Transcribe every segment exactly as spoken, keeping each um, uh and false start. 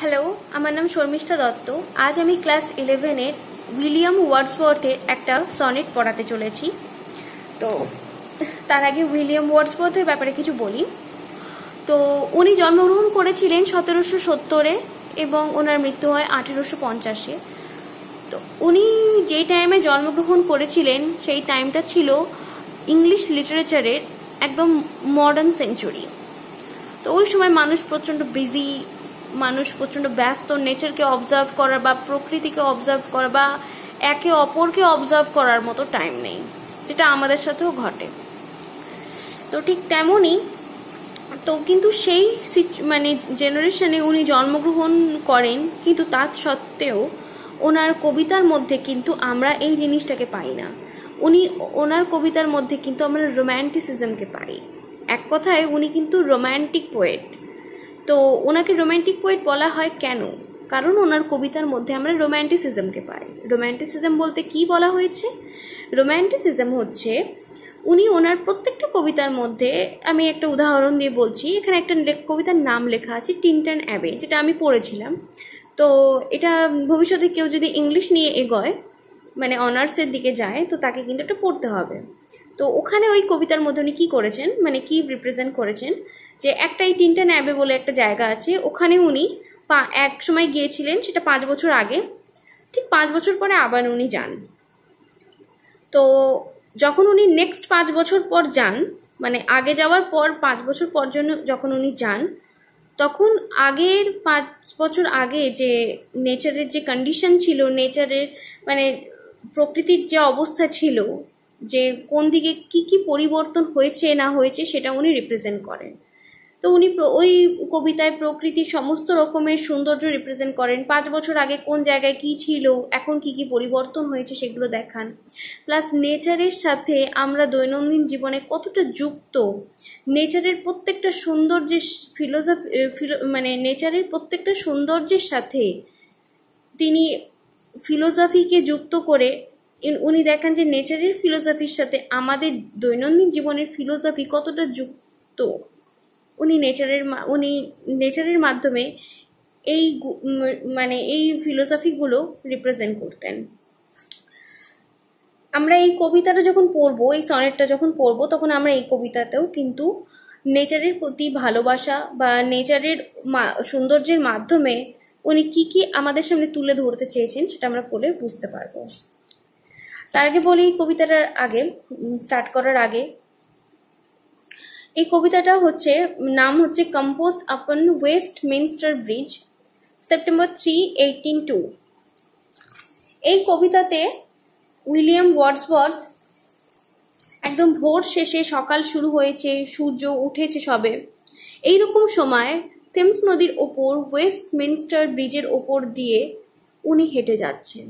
Hello आमार नाम शर्मिष्ठा दत्त। आज आमी क्लास इलेवन एर विलियम वार्डसवर्थेर एकटा सनेट पढ़ाते चलेछि। तो तार आगे विलियम वार्डसवर्थेर ब्यापारे किछु बोली। तो उनी जन्मग्रहण करेछिलेन सतरशो सत्तरे एबं ओनार मृत्यु हय आठारोशो पंचाशे। तो उनी जे टाइमे जन्मग्रहण करेछिलेन सेई टाइमटा छिलो इंग्लिश लिटारेचारेर एकदम मडार्न सेंचुरी। तो ओई समय मानुष प्रचंड बिजी, मानुष प्रचंड व्यस्त, नेचर के अबजार्व करा बा प्रकृति के अबजार्व करा बा एके अपरके अबजार्व करार मतो टाइम नहीं, जेटा आमादेर साथेओ घटे। तो ठीक तेमोनी तो किन्तु सेई माने जेनारेशने उनी जन्मग्रहण करेन, किन्तु तार सत्त्वेओ ओनार कवितार मध्य किन्तु आमरा एई जिनिसटाके पाई ना। उनी ओनार कवितार मध्य किन्तु आमरा रोमांटिसिज्मके पाई। एक कथाय उनी किन्तु रोमांटिक पोएट। तो उनाके रोमांटिक पोएट बला हय केन? कारण ओनार कवितार मध्य आमरा रोमांटिसिज्म के पाई। रोमांटिसिज्म बोलते कि बला हयेछे? रोमांटिसिज्म होच्छे उनी ओनार प्रत्येकटा कवितार मध्य, आमी एकटा उदाहरण दिये बोलछि, एखाने एकटा कवितार नाम लेखा आछे टिनटन अबे, जेटा आमी पढ़ेछिलाम। तो एटा भविष्यते केउ जोदि इंग्लिश निये एगोय, माने अनार्सेर दिके जाय, तो ताके किन्तु एकटा पढ़ते होबे। तो ओखाने ओई कवितार मध्य उनि कि करेछेन, माने कि रिप्रेजेंट करेछेन, যে একটাই টিনটন অ্যাবে বলে একটা জায়গা আছে, ওখানে উনি এক সময় গিয়েছিলেন, সেটা পাঁচ বছর আগে। ঠিক পাঁচ বছর পরে আবার উনি যান। তো যখন উনি নেক্সট পাঁচ বছর পর যান, মানে আগে যাওয়ার পর পাঁচ বছর পর জন্য যখন উনি যান, তখন আগের পাঁচ বছর আগে যে নেচারের যে কন্ডিশন ছিল, নেচারের মানে প্রকৃতির যে অবস্থা ছিল, যে কোন দিকে কি কি পরিবর্তন হয়েছে না হয়েছে, সেটা উনি রিপ্রেজেন্ট করেন। তো উনি ওই কবিতায় প্রকৃতির সমস্ত রকমের সৌন্দর্য রিপ্রেজেন্ট করেন। পাঁচ বছর আগে কোন জায়গায় কি ছিল, এখন কি কি পরিবর্তন হয়েছে, সেগুলো দেখান। প্লাস নেচারের সাথে আমরা দৈনন্দিন জীবনে কতটা যুক্ত, নেচারের প্রত্যেকটা সৌন্দর্যের ফিলোসফি মানে নেচারের প্রত্যেকটা সৌন্দর্যের সাথে তিনি ফিলোসফিকে যুক্ত করে উনি দেখান যে নেচারের ফিলোসফির সাথে আমাদের দৈনন্দিন জীবনের ফিলোসফি কতটা যুক্ত। উনি নেচারের উনি নেচারের মাধ্যমে এই মানে এই ফিলোসফিগুলো রিপ্রেজেন্ট করতেন। আমরা এই কবিতাটা যখন পড়বো, এই সনেটটা যখন পড়বো, তখন আমরা এই কবিতাতেও কিন্তু নেচারের প্রতি ভালোবাসা বা নেচারের সৌন্দর্যের মাধ্যমে উনি কি কি আমাদের সামনে তুলে ধরতে চেয়েছেন, সেটা আমরা পড়ে বুঝতে পারবো। তার আগে বলি, এই কবিতাটার আগে স্টার্ট করার আগে, এই কবিতাটা হচ্ছে নাম হচ্ছে composed upon Westminster Bridge, September three eighteen two. এই কবিতাতে উইলিয়াম ওয়ার্ডসওয়ার্থ একদম ভোর শেষে, সকাল শুরু হয়েছে, সূর্য উঠেছে সবে, এইরকম সময় থেমস নদীর ওপর ওয়েস্টমিনস্টার ব্রিজের ওপর দিয়ে উনি হেঁটে যাচ্ছেন।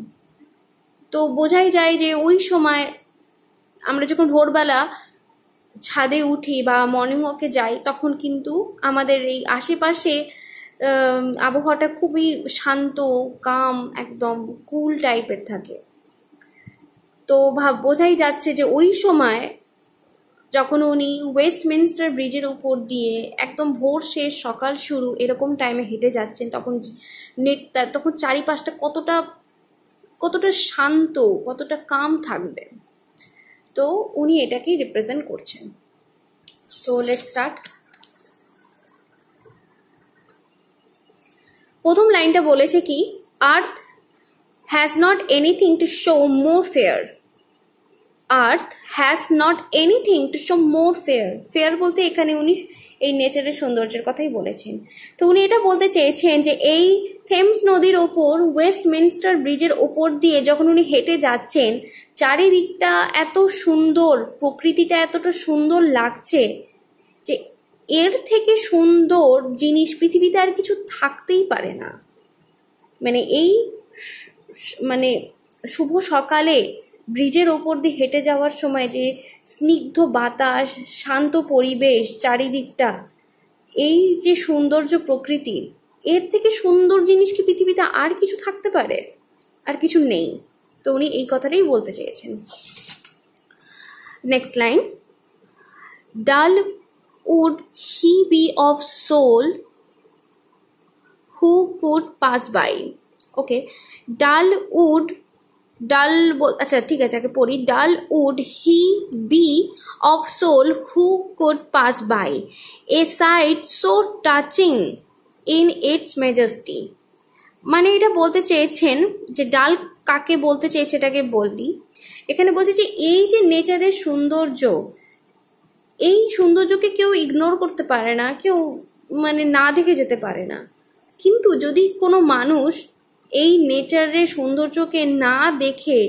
তো বোঝাই যায় যে ওই সময় আমরা যখন ভোরবেলা ছাদে উঠি বা মর্নিং ওয়াকে যাই, তখন কিন্তু আমাদের এই আশেপাশে আবহাওয়াটা খুবই শান্ত, কাম, একদম কুল টাইপের থাকে। তো ভাব বোঝাই যাচ্ছে যে ওই সময় যখন উনি ওয়েস্টমিনস্টার ব্রিজের উপর দিয়ে একদম ভোর শেষ সকাল শুরু এরকম টাইমে হেঁটে যাচ্ছেন, তখন নেট তখন চারিপাশটা কতটা কতটা শান্ত, কতটা কাম থাকবে। তো উনি এটাকে রিপ্রেজেন্ট করছেন। তো লেটস স্টার্ট। প্রথম লাইনটা বলেছে কি, earth has not anything to show more fair. Earth has not anything to show more fair. Fair বলতে এখানে উনি এই নেচারের সৌন্দর্যের কথাই বলেছেন। তো উনি এটা বলতে চেয়েছেন যে এই থেমস নদীর ওপর ওয়েস্টমিনস্টার ব্রিজের ওপর দিয়ে যখন উনি হেঁটে যাচ্ছেন, চারিদিকটা এত সুন্দর, প্রকৃতিটা এতটা সুন্দর লাগছে যে এর থেকে সুন্দর জিনিস পৃথিবীতে আর কিছু থাকতেই পারে না। মানে এই মানে শুভ সকালে ব্রিজের ওপর দিয়ে হেঁটে যাওয়ার সময় যে স্নিগ্ধ বাতাস, শান্ত পরিবেশ, চারিদিকটা এই যে সৌন্দর্য প্রকৃতির, এর থেকে সুন্দর জিনিস কি পৃথিবীতে আর কিছু থাকতে পারে? আর কিছু নেই। তো উনি এই কথাটাই বলতে চেয়েছেন। Next line, dull would he be of soul who could pass by. Okay, dull would dull अच्छा ठीक है जाके पूरी dull would he be of soul who could pass by a sight so touching in its majesty. माने ये बोलते Chechen जो डाल काके बोलते चेचे टाके बोल दी इकने बोलते चे ये जो नेचर है शुंदर जो ये शुंदर जो के क्यों इग्नोर करते पारे ना क्यों माने ना देखे जेते पारे ना किंतु जो दी कोनो मानुष ये नेचर है शुंदर जो के ना देखे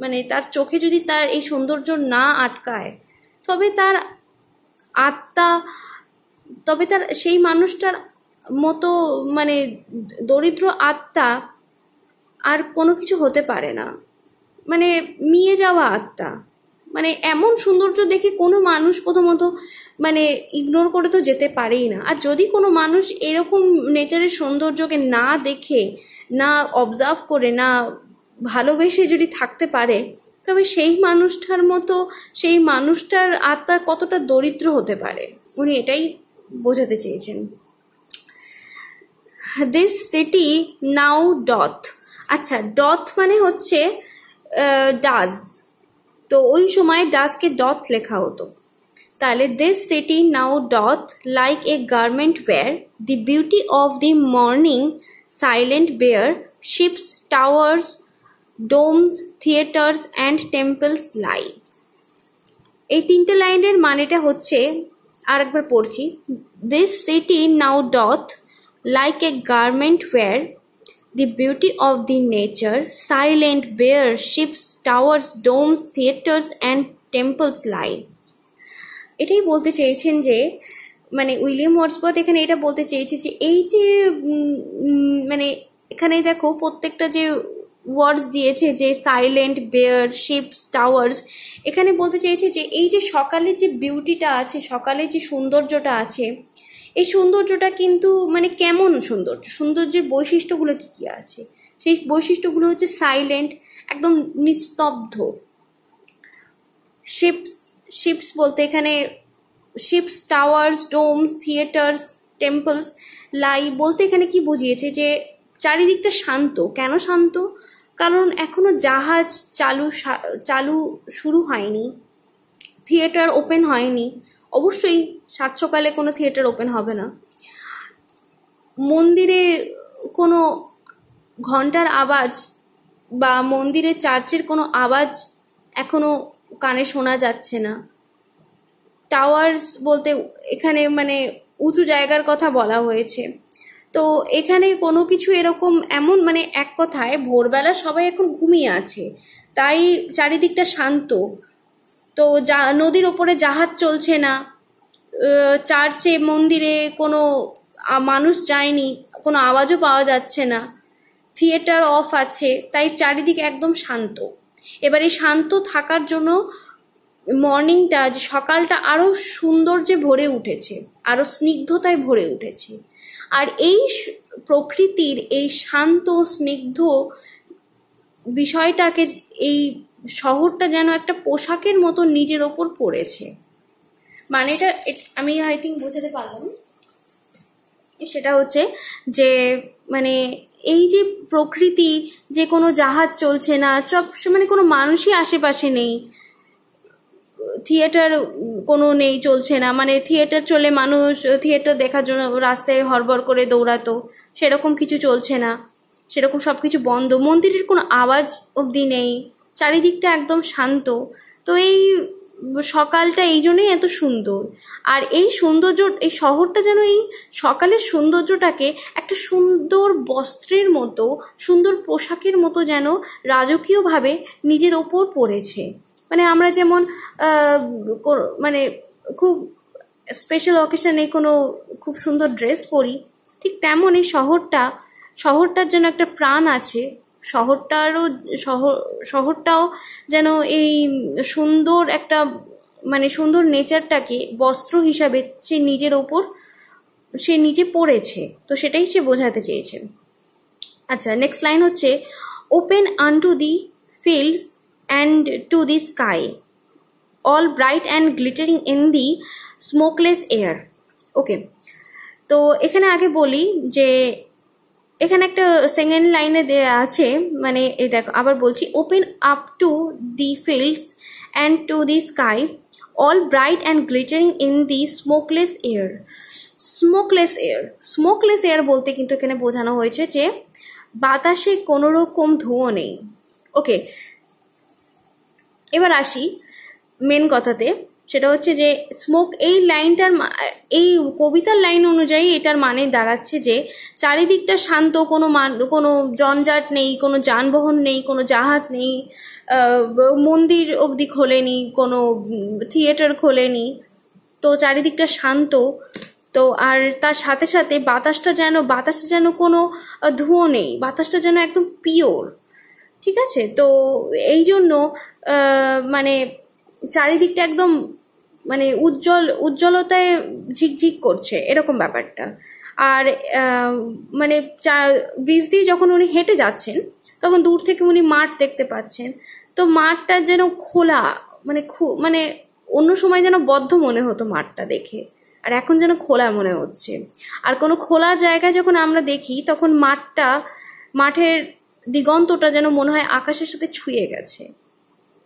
माने तार चोखे जो दी तार ये शुंदर जो ना आटका है तो अबे तार आता तो अबे तार शेही मानुष तार মতো মানে দরিদ্র আত্মা আর কোনো কিছু হতে পারে না মানে মিয়ে যাওয়া আত্মা মানে এমন সৌন্দর্য দেখে কোনো মানুষ প্রথমত মানে ইগনোর করে তো যেতে পারেই না আর যদি কোনো মানুষ এরকম নেচারের সৌন্দর্যকে না দেখে না অবজার্ভ করে না ভালোবেসে যদি থাকতে পারে তবে সেই মানুষটার মতো সেই মানুষটার আত্মা কতটা দরিদ্র হতে পারে উনি এটাই বোঝাতে চেয়েছেন this city now doth अच्छा doth माने होच्छे does तो वही समय does के doth लेखा होतो ताले this city now doth like a garment where the beauty of the morning silent bear ships towers domes theatres and temples lie ए तीनटे लाइनेर मानेटा होच्छे आरेकबार पढ़छी this city now doth like a garment where the beauty of the nature silent bare ships towers domes theatres and temples lie এটাই বলতে চেয়েছেন যে মানে William Wordsworth এখানে এটা বলতে চেয়েছে যে এই যে মানে এখানে দেখো প্রত্যেকটা যে ওয়ার্ডস দিয়েছে যে সাইলেন্ট বেয়ার শিপস টাওয়ার্স এখানে বলতে চেয়েছে যে এই যে সকালে যে বিউটিটা আছে সকালে যে সৌন্দর্যটা আছে এই সৌন্দর্যটা কিন্তু মানে কেমন সৌন্দর্য সৌন্দর্যের বৈশিষ্ট্যগুলো কি কি আছে সেই বৈশিষ্ট্যগুলো হচ্ছে সাইলেন্ট একদম নিস্তব্ধ শিপস শিপস বলতে এখানে ships towers domes theatres temples lie বলতে এখানে কি বুঝিয়েছে যে চারিদিকটা শান্ত কেন শান্ত কারণ এখনো জাহাজ চালু চালু শুরু হয়নি থিয়েটার ওপেন হয়নি অবশ্যই সাত সকালে কোনো থিয়েটার ওপেন হবে না মন্দিরে কোনো ঘন্টার আওয়াজ বা মন্দিরে চার্চের কোনো আওয়াজ এখনো কানে শোনা যাচ্ছে না টাওয়ার্স বলতে এখানে মানে উঁচু জায়গার কথা বলা হয়েছে তো এখানে কোনো কিছু এরকম এমন মানে এক কথায় ভোরবেলা সবাই এখন ঘুমিয়ে আছে তাই চারিদিকটা শান্ত তো নদীর উপরে জাহাজ চলছে না চার্চে মন্দিরে কোনো মানুষ যায়নি কোনো আওয়াজও পাওয়া যাচ্ছে না থিয়েটার অফ আছে তাই চারিদিকে একদম শান্ত এবারে শান্ত থাকার জন্য মর্নিংটা যে সকালটা আরও সৌন্দর্যে ভরে উঠেছে আরও স্নিগ্ধতায় ভরে উঠেছে আর এই প্রকৃতির এই শান্ত স্নিগ্ধ বিষয়টাকে এই শহরটা যেন একটা পোশাকের মতো নিজের ওপর পড়েছে মানে এটা আমি আই থিঙ্ক বোঝাতে পারলাম সেটা হচ্ছে যে মানে এই যে প্রকৃতি যে কোনো জাহাজ চলছে না সব মানে কোনো মানুষই আশেপাশে নেই থিয়েটার কোনো নেই চলছে না মানে থিয়েটার চলে মানুষ থিয়েটার দেখার জন্য রাস্তায় হরবর করে দৌড়াতো সেরকম কিছু চলছে না সেরকম সব কিছু বন্ধ মন্দিরের কোনো আওয়াজ অবধি নেই চারিদিকটা একদম শান্ত তো এই সকালটা এই জন্যই এত সুন্দর আর এই সৌন্দর্য এই শহরটা যেন এই সকালের সৌন্দর্যটাকে একটা সুন্দর বস্ত্রের মতো সুন্দর পোশাকের মতো যেন রাজকীয়ভাবে নিজের ওপর পড়েছে মানে আমরা যেমন মানে খুব স্পেশাল অকেশনে কোনো খুব সুন্দর ড্রেস পরি ঠিক তেমন এই শহরটা শহরটার যেন একটা প্রাণ আছে শহরটারও শহর শহরটাও যেন এই সুন্দর একটা মানে সুন্দর নেচারটাকে বস্ত্র হিসাবে সে নিজের ওপর সে নিজে পড়েছে তো সেটাই সে বোঝাতে চেয়েছে আচ্ছা নেক্সট লাইন হচ্ছে open unto the fields and to the sky all bright and glittering in the smokeless air okay তো এখানে আগে বলি যে এখানে একটা সেকেন্ড লাইনে দেয়া আছে মানে এই দেখো আবার বলছি open up to the fields and to the sky all bright and glittering in the smokeless air. Smokeless air smokeless air বলতে কিন্তু এখানে বোঝানো হয়েছে যে বাতাসে কোনো রকম ধোঁয়া নেই। ওকে, এবার আসি মেন কথাতে, সেটা হচ্ছে যে স্মোক এই লাইনটার এই কবিতার লাইন অনুযায়ী এটার মানে দাঁড়াচ্ছে যে চারিদিকটা শান্ত, কোনো মান কোনো জঞ্জাট নেই, কোনো যানবাহন নেই, কোনো জাহাজ নেই, মন্দির অবধি খোলেনি, কোনো থিয়েটার খোলেনি, তো চারিদিকটা শান্ত। তো আর তার সাথে সাথে বাতাসটা যেন বাতাসে যেন কোনো ধোঁয়া নেই, বাতাসটা যেন একদম পিওর, ঠিক আছে। তো এই জন্য মানে চারিদিকটা একদম মানে উজ্জ্বল উজ্জ্বলতায় ঝিকঝিক করছে এরকম ব্যাপারটা। আর মানে ব্রিজ দিয়ে যখন উনি হেঁটে যাচ্ছেন তখন দূর থেকে উনি মাঠ দেখতে পাচ্ছেন, তো মাঠটা যেন খোলা, মানে মানে অন্য সময় যেন বদ্ধ মনে হতো মাঠটা দেখে, আর এখন যেন খোলা মনে হচ্ছে। আর কোনো খোলা জায়গায় যখন আমরা দেখি তখন মাঠটা মাঠের দিগন্তটা যেন মনে হয় আকাশের সাথে ছুঁয়ে গেছে।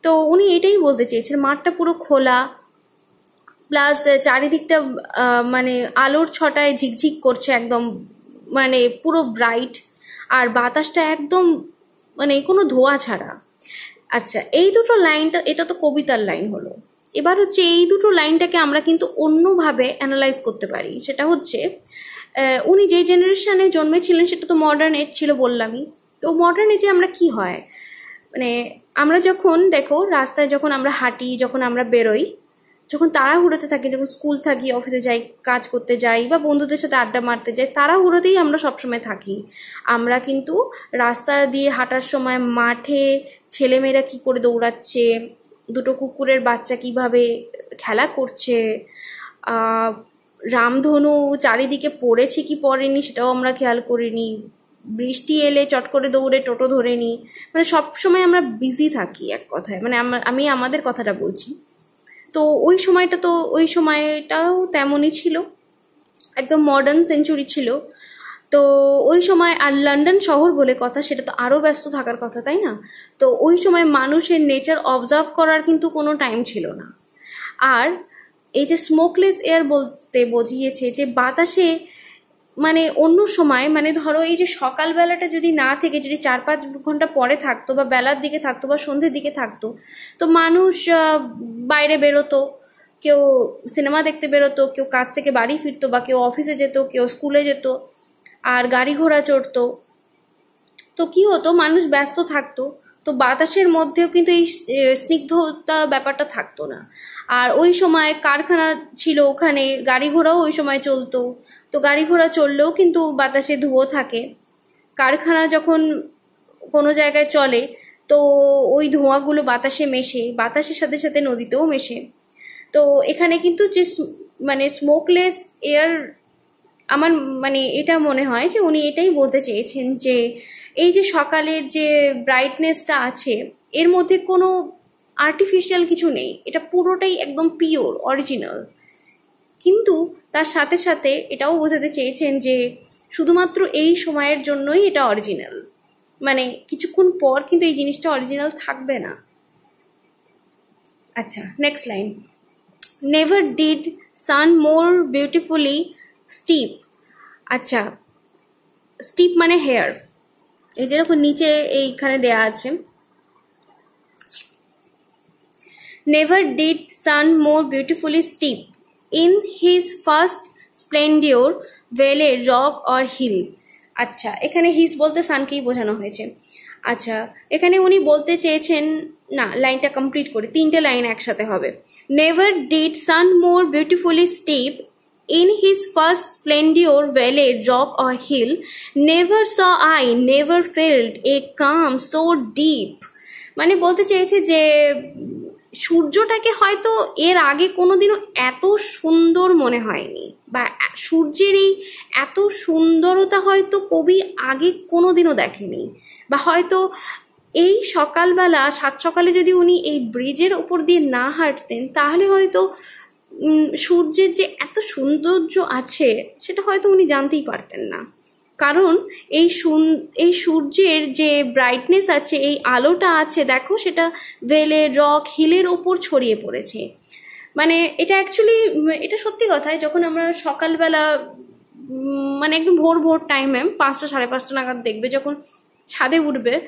তো উনি এটাই বলতে চেয়েছেন, মাঠটা পুরো খোলা প্লাস চারিদিকটা মানে আলোর ছটায় ঝিকঝিক করছে একদম, মানে পুরো ব্রাইট, আর বাতাসটা একদম মানে কোনো ধোঁয়া ছাড়া। আচ্ছা, এই দুটো লাইনটা এটা তো কবিতার লাইন হলো। এবার হচ্ছে এই দুটো লাইনটাকে আমরা কিন্তু অন্যভাবে অ্যানালাইজ করতে পারি, সেটা হচ্ছে উনি যে জেনারেশনে জন্মেছিলেন সেটা তো মডার্ন এজ ছিল বললামই। তো মডার্ন এজে আমরা কি হয়, মানে আমরা যখন দেখো রাস্তায় যখন আমরা হাঁটি, যখন আমরা বেরোই, যখন তাড়াহুড়োতে থাকি, যখন স্কুল থাকি, অফিসে যাই, কাজ করতে যাই বা বন্ধুদের সাথে আড্ডা মারতে যাই, তাড়াহুড়োতেই আমরা সবসময় থাকি। আমরা কিন্তু রাস্তা দিয়ে হাঁটার সময় মাঠে ছেলেমেয়েরা কি করে দৌড়াচ্ছে, দুটো কুকুরের বাচ্চা কিভাবে খেলা করছে, রামধনু চারিদিকে পড়েছে কি পড়েনি সেটাও আমরা খেয়াল করিনি, বৃষ্টি এলে চট করে দৌড়ে টোটো ধরে নিই, মানে সবসময় আমরা বিজি থাকি এক কথায়, মানে আমি আমাদের কথাটা বলছি। তো ওই সময়টা তো ওই সময়টাও তেমনই ছিল, একদম মডার্ন সেঞ্চুরি ছিল। তো ওই সময় আর লন্ডন শহর বলে কথা, সেটা তো আরও ব্যস্ত থাকার কথা, তাই না? তো ওই সময় মানুষের নেচার অবজার্ভ করার কিন্তু কোনো টাইম ছিল না। আর এই যে স্মোকলেস এয়ার বলতে বুঝিয়েছে যে বাতাসে মানে অন্য সময় মানে ধরো এই যে সকালবেলাটা যদি না থেকে যদি চার পাঁচ ঘন্টা পরে থাকতো বা বেলার দিকে থাকতো বা সন্ধ্যের দিকে থাকতো, তো মানুষ বাইরে বেরোতো, কেউ সিনেমা দেখতে বেরোতো, কেউ কাজ থেকে বাড়ি ফিরতো বা কেউ অফিসে যেত, কেউ স্কুলে যেত, আর গাড়ি ঘোড়া চড়তো। তো কি হতো, মানুষ ব্যস্ত থাকতো, তো বাতাসের মধ্যেও কিন্তু এই স্নিগ্ধতা ব্যাপারটা থাকতো না। আর ওই সময় কারখানা ছিল, ওখানে গাড়ি ঘোড়াও ওই সময় চলতো, তো গাড়ি ঘোড়া চললেও কিন্তু বাতাসে ধোঁয়া থাকে। কারখানা যখন কোনো জায়গায় চলে তো ওই ধোঁয়াগুলো বাতাসে মেশে, বাতাসের সাথে সাথে নদীতেও মেশে। তো এখানে কিন্তু যে মানে স্মোকলেস এয়ার আমার মানে এটা মনে হয় যে উনি এটাই বলতে চেয়েছেন যে এই যে সকালের যে ব্রাইটনেসটা আছে এর মধ্যে কোনো আর্টিফিশিয়াল কিছু নেই, এটা পুরোটাই একদম পিওর অরিজিনাল। কিন্তু তার সাথে সাথে এটাও বোঝাতে চেয়েছেন যে শুধুমাত্র এই সময়ের জন্যই এটা অরিজিনাল, মানে কিছুক্ষণ পর কিন্তু এই জিনিসটা অরিজিনাল থাকবে না। আচ্ছা, next line, never did sun more beautifully steep. আচ্ছা, স্টিপ মানে হেয়ার, এই যেরকম নিচে এইখানে দেয়া আছে, never did sun more beautifully steep in his first splendor vale rock or hill। আচ্ছা, এখানে হিজ বলতে সানকেই বোঝানো হয়েছে। আচ্ছা, এখানে উনি বলতে চেয়েছেন, না লাইনটা কমপ্লিট করি, তিনটে লাইন একসাথে হবে। Never did sun more beautifully steep in his first splendor vale rock or hill, never saw I never felt a calm so deep। মানে বলতে চেয়েছে যে সূর্যটাকে হয়তো এর আগে কোনোদিনও এত সুন্দর মনে হয়নি, বা সূর্যের এই এত সুন্দরতা হয়তো কবি আগে কোনোদিনও দেখেনি, বা হয়তো এই সকালবেলা সাত সকালে যদি উনি এই ব্রিজের উপর দিয়ে না হাঁটতেন তাহলে হয়তো সূর্যের যে এত সৌন্দর্য আছে সেটা হয়তো উনি জানতেই পারতেন না। कारण ये सूर्यर जे ब्राइटनेस आछे ये आलोटा आछे देखो सेटा भेले रक हिलेर ओपर छड़िए पड़ेछे। माने एटा एक्चुअली एटा सत्यि कथा जखन आमरा सकाल बेला माने एकदम भोर भोर टाइमे पाँचटा साढ़े पाँचटा नागाद देखबे जखन छादे उठबे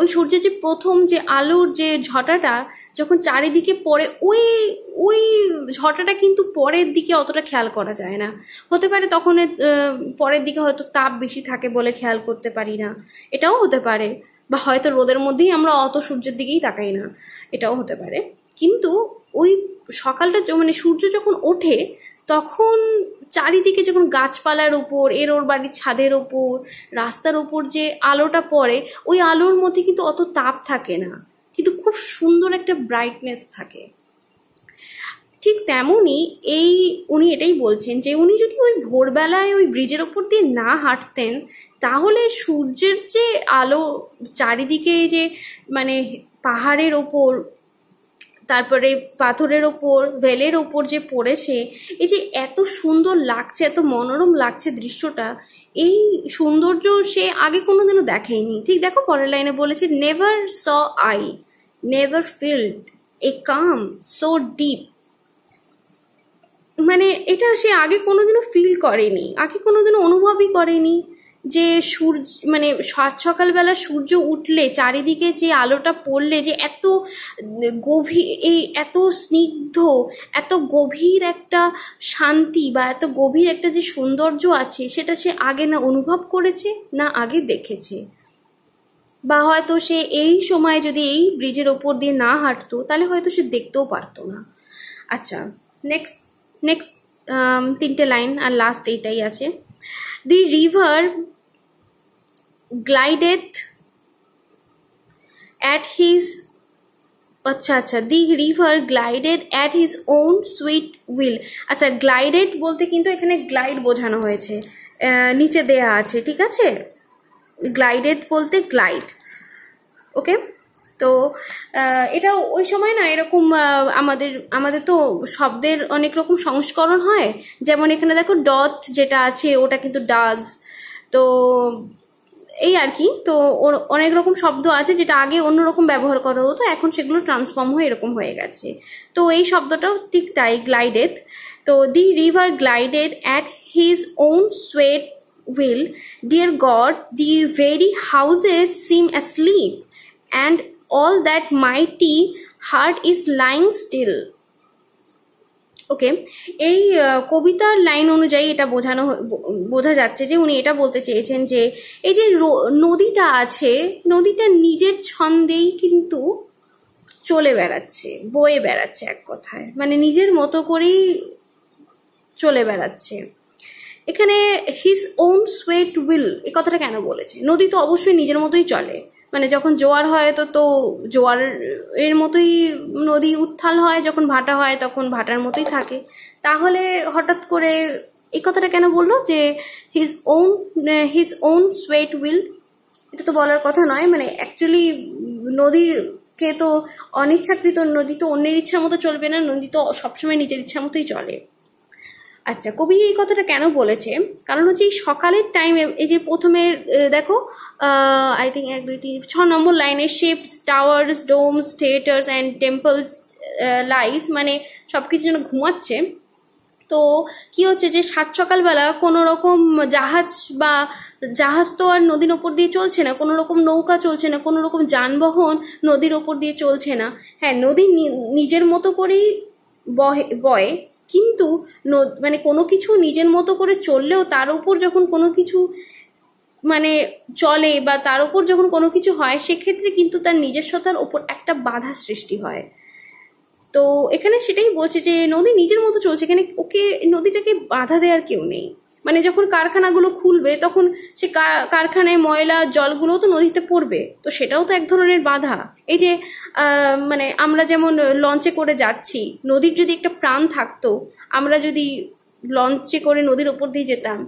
ओई सूर्येर जे प्रथम जे आलोर जे झटाटा जखन चारिदिके पड़े ओई ओई झटाटा किन्तु परेर दिके अतटा खेयाल करा जाय ना, होते पारे तखन परेर दिके हयतो ताप बेशी थाके बोले खेयाल करते पारि ना, एटाओ होते पारे, बा हयतो रोदेर मध्येई आमरा अत सूर्येर दिकेई ताकाई ना, एटाओ होते पारे। किन्तु ओई सकालटा माने सूर्य जखन ओठे তখন চারিদিকে যখন গাছপালার উপর এর ওর বাড়ির ছাদের উপর রাস্তার উপর যে আলোটা পড়ে ওই আলোর মধ্যে কিন্তু অত তাপ থাকে না, কিন্তু খুব সুন্দর একটা ব্রাইটনেস থাকে। ঠিক তেমনি এই উনি এটাই বলছেন যে উনি যদি ওই ভোরবেলায় ওই ব্রিজের উপর দিয়ে না হাঁটতেন তাহলে সূর্যের যে আলো চারিদিকে যে মানে পাহাড়ের উপর তারপরে পাথরের উপর ভেলের উপর যে পড়েছে এই যে এত সুন্দর লাগছে এত মনোরম লাগছে দৃশ্যটা এই সৌন্দর্য সে আগে কোনোদিনও দেখেনি। ঠিক দেখো পরের লাইনে বলেছে never saw I never felt a calm so deep, মানে এটা সে আগে কোনোদিনও ফিল করেনি আগে কোনোদিনও অনুভবই করেনি যে সূর্য মানে সকালবেলা সূর্য উঠলে চারিদিকে যে আলোটা পড়লে যে এত গভীর এই এত স্নিগ্ধ এত গভীর একটা শান্তি বা এত গভীর একটা যে সৌন্দর্য আছে সেটা সে আগে না অনুভব করেছে না আগে দেখেছে, বা হয়তো সে এই সময় যদি এই ব্রিজের ওপর দিয়ে না হাঁটতো তাহলে হয়তো সে দেখতেও পারতো না। আচ্ছা নেক্সট নেক্সট তিনটে লাইন আর লাস্ট এইটাই আছে। The river glideth at his अच्छा अच्छा the river glided at his own sweet will। अच्छा glided बोलते किन्तु एखाने glide बोझानो होयेछे नीचे देया आछे ठीक आछे glided बोलते glide ओके। তো এটা ওই সময় না এরকম আমাদের আমাদের তো শব্দের অনেক রকম সংস্করণ হয়, যেমন এখানে দেখো ডট যেটা আছে ওটা কিন্তু ডাজ, তো এই আর কি। তো অনেক রকম শব্দ আছে যেটা আগে অন্যরকম ব্যবহার করা হতো এখন সেগুলো ট্রান্সফর্ম হয়ে এরকম হয়ে গেছে, তো এই শব্দটাও ঠিক তাই গ্লাইডেড। তো the river glided at his own sweet will, dear God the very houses seem asleep and all that mighty heart is lying still okay। এই কবিতার লাইন অনুযায়ী এটা বোঝানো বোঝা যাচ্ছে যে উনি এটা বলতে চেয়েছেন যে এই যে নদীটা আছে নদীটা নিজের ছন্দেই কিন্তু চলে বেড়াচ্ছে বয়ে বেড়াচ্ছে এক কথায় মানে নিজের মতো করেই চলে বেড়াচ্ছে। এখানে his own sweet will এই কথাটা কেন বলেছে? নদী তো অবশ্যই নিজের মতোই চলে, মানে যখন জোয়ার হয় তো তো জোয়ার এর মতোই নদী উত্থাল হয়, যখন ভাটা হয় তখন ভাটার মতোই থাকে, তাহলে হঠাৎ করে এই কথাটা কেন বললো যে his own his own sweet will? এটা তো বলার কথা নয়, মানে অ্যাকচুয়ালি নদীরকে তো অনিচ্ছাকৃত নদী তো অন্যের ইচ্ছার মতো চলবে না, নদী তো সবসময় নিজের ইচ্ছার মতোই চলে। আচ্ছা কবি এই কথাটা কেন বলেছে? কারণ হচ্ছে এই সকালের টাইমে এই যে প্রথমে দেখো আই থিঙ্ক এক দুই তিন ছ নম্বর লাইনে ships towers domes theatres and temples lights মানে সব কিছু যেন ঘুমাচ্ছে, তো কি হচ্ছে যে সাত সকালবেলা কোনো রকম জাহাজ বা জাহাজ তো আর নদীর ওপর দিয়ে চলছে না, কোনো রকম নৌকা চলছে না, কোনো রকম যানবাহন নদীর ওপর দিয়ে চলছে না। হ্যাঁ নদী নিজের মতো করেই বহে বয় কিন্তু মানে কোনো কিছু নিজের মতো করে চললেও তার উপর যখন কোনো কিছু মানে চলে বা তার উপর যখন কোনো কিছু হয় সেক্ষেত্রে কিন্তু তার নিজস্বতার উপর একটা বাধা সৃষ্টি হয়। তো এখানে সেটাই বলছে যে নদী নিজের মতো চলছে, এখানে ওকে নদীটাকে বাধা দেওয়ার কেউ নেই, মানে যখন কারখানাগুলো খুলবে তখন সে কারখানায় ময়লা জলগুলো তো নদীতে পড়বে, তো সেটাও তো এক ধরনের বাধা। এই যে মানে আমরা যেমন লঞ্চে করে যাচ্ছি নদীর যদি একটা প্রাণ থাকতো আমরা যদি লঞ্চে করে নদীর ওপর দিয়ে যেতাম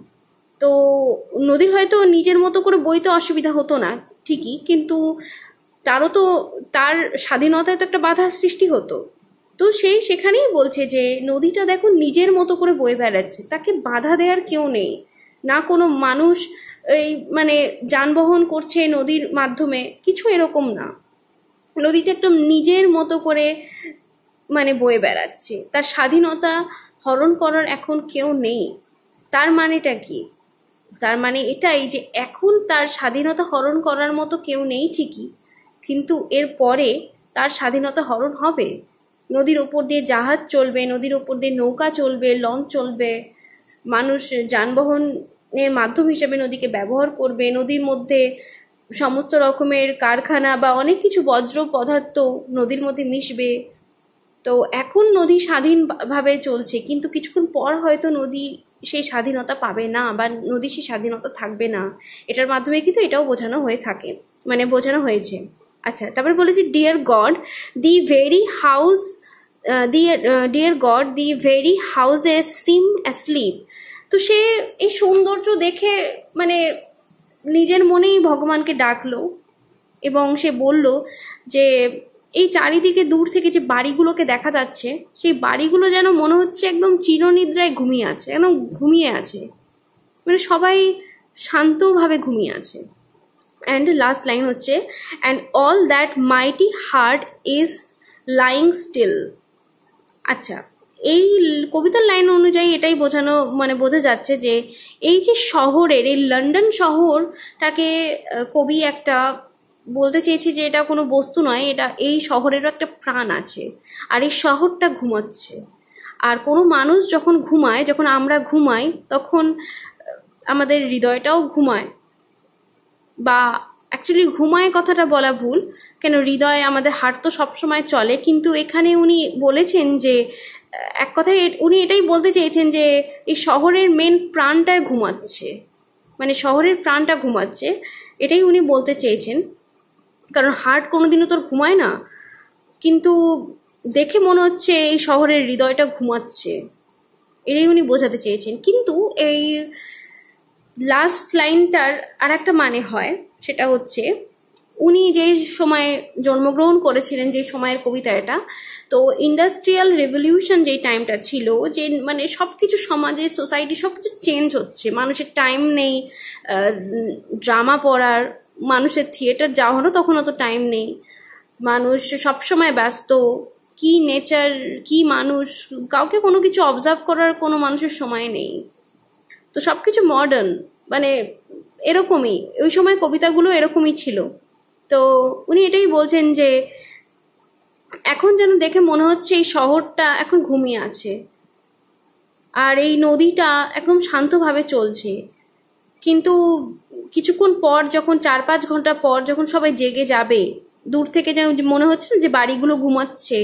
তো নদীর হয়তো নিজের মতো করে বইতে অসুবিধা হতো না ঠিকই, কিন্তু তারও তো তার স্বাধীনতায় তো একটা বাধা সৃষ্টি হতো। তো সেই সেখানেই বলছে যে নদীটা দেখো নিজের মতো করে বয়ে বেড়াচ্ছে, তাকে বাধা দেওয়ার কেউ নেই, ना कोनो मानुष माने जानबहन करछे नदीर माध्यमे किछु एरकम ना, नदीटा एकदम निजेर मतो करे माने बये बेड़ाच्छे, तार स्वाधीनता हरण करार एखन केउ नेई। तार मानेटा कि? तार माने एटाई जे एखन तार स्वाधीनता हरण करार मतो केउ नेई ठीकई, किन्तु एर परे तार स्वाधीनता हरण हबे। नदीर ओपर दिये जहाज चलबे, नदीर ओपर दिये नौका चलबे, लंच चलबे, मानुष जानबाहनेर माध्यम हिसेबे नदीके व्यवहार करबे, नदीर मধ্যে समस्त रकमेर कारखाना बा अनेक किछु बज्र पदार्थ नदीर मধ্যে मिशबे। तो एखन नदी स्वाधीन भावे चलछे, किन्तु किछुक्षण पर हयतो नदी सेई स्वाधीनता पाबे ना बा नदी सेई स्वाधीनता थाकबे ना। एटार माध्यमे किन्तु एटाओ बोझानो हये थाके, माने बोझानो हयेछे। अच्छा, तारপরে বলেছি dear God the very house the dear God the very houses seem asleep. तो से এই সৌন্দর্য দেখে মানে নিজের মনেই ভগবানকে ডাকলো এবং সে বলল যে এই চারিদিকে দূর থেকে যে বাড়িগুলোকে দেখা যাচ্ছে সেই বাড়িগুলো যেন মনে হচ্ছে একদম চিরনিদ্রায় ঘুমিয়ে আছে, একদম ঘুমিয়ে আছে, মানে সবাই শান্তভাবে ঘুমিয়ে আছে। And last line होच्छे and all that mighty heart is lying still। अच्छा, এই কবিতার লাইন অনুযায়ী এটাই বোঝানো মানে বোঝা যাচ্ছে যে এই যে শহরের এই লন্ডন শহরটাকে কবি একটা বলতে চেয়েছে যে এটা কোনো বস্তু নয়, এটা এই শহরেরও একটা প্রাণ আছে আর এই শহরটা ঘুমাচ্ছে। আর কোনো মানুষ যখন ঘুমায়, যখন আমরা ঘুমাই তখন আমাদের হৃদয়টাও ঘুমায়, বা অ্যাকচুয়ালি ঘুমায় কথাটা বলা ভুল, কেন হৃদয়ে আমাদের হার্ট তো সবসময় চলে, কিন্তু এখানে উনি বলেছেন যে এক কথায় উনি এটাই বলতে চেয়েছেন যে এই শহরের মেন প্রাণটা ঘুমাচ্ছে, মানে শহরের প্রাণটা ঘুমাচ্ছে এটাই উনি বলতে চেয়েছেন। কারণ হার্ট কোনোদিনও তোর ঘুমায় না, কিন্তু দেখে মনে হচ্ছে এই শহরের হৃদয়টা ঘুমাচ্ছে, এটাই উনি বোঝাতে চেয়েছেন। কিন্তু এই লাস্ট লাইনটার আর একটা মানে হয়, সেটা হচ্ছে উনি যে সময়ে জন্মগ্রহণ করেছিলেন, যে সময়ের কবিতা এটা, তো ইন্ডাস্ট্রিয়াল রেভলিউশন যে টাইমটা ছিল, যে মানে সব কিছু সমাজে সোসাইটি সব কিছু চেঞ্জ হচ্ছে, মানুষের টাইম নেই ড্রামা পড়ার, মানুষের থিয়েটার যাওয়ারও তখন অত টাইম নেই, মানুষ সবসময় ব্যস্ত, কি নেচার কি মানুষ, কাউকে কোনো কিছু অবজার্ভ করার কোনো মানুষের সময় নেই, তো সব কিছু মডার্ন, মানে এরকমই ওই সময় কবিতাগুলো এরকমই ছিল। তো উনি এটাই বলছেন যে এখন যেন দেখে মনে হচ্ছে এই শহরটা এখন ঘুমিয়ে আছে আর এই নদীটা একদম শান্তভাবে চলছে, কিন্তু কিছুক্ষণ পর যখন চার পাঁচ ঘন্টা পর যখন সবাই জেগে যাবে, দূর থেকে যেন মনে হচ্ছে যে বাড়িগুলো ঘুমাচ্ছে।